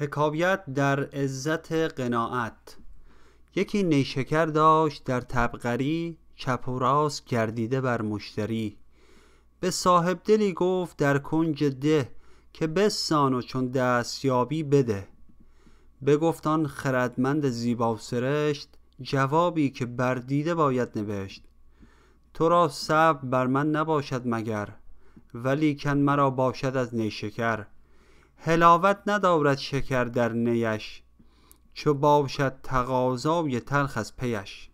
حکایت در عزت قناعت. یکی نیشکر داشت در تبقری، چپ و راست گردیده بر مشتری. به صاحب دلی گفت در کنج ده، که بستان و چون دستیابی بده. بگفت آن خردمند زیبا سرشت، جوابی که بردیده باید نوشت. تو را صبر بر من نباشد مگر، ولیکن مرا باشد از نیشکر. حلاوت ندارد شکر در نیش، چو باشد تقاضای تلخ از پیش.